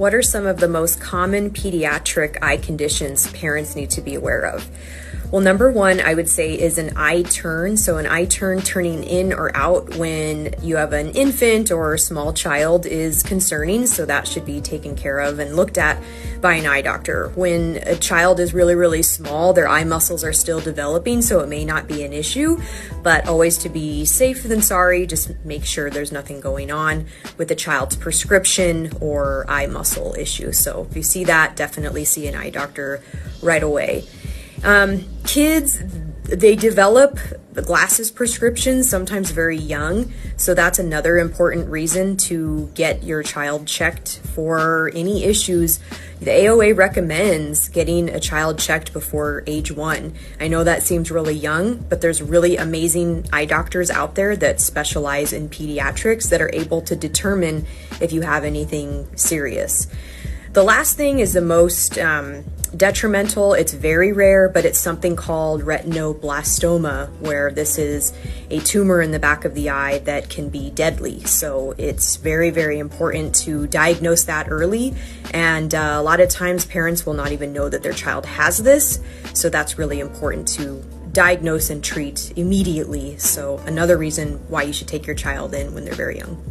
what are some of the most common pediatric eye conditions parents need to be aware of? Well, number one, I would say is an eye turn. So an eye turn, turning in or out when you have an infant or a small child, is concerning. So that should be taken care of and looked at by an eye doctor. When a child is really, really small, their eye muscles are still developing, so it may not be an issue, but always to be safe than sorry, just make sure there's nothing going on with the child's prescription or eye muscle issue. So if you see that, definitely see an eye doctor right away. Kids, they develop the glasses prescriptions sometimes very young, so that's another important reason to get your child checked for any issues. The AOA recommends getting a child checked before age 1. I know that seems really young, but there's really amazing eye doctors out there that specialize in pediatrics that are able to determine if you have anything serious. The last thing is the most detrimental. It's very rare, but it's something called retinoblastoma, where this is a tumor in the back of the eye that can be deadly. So it's very, very important to diagnose that early. And a lot of times parents will not even know that their child has this. So that's really important to diagnose and treat immediately. So another reason why you should take your child in when they're very young.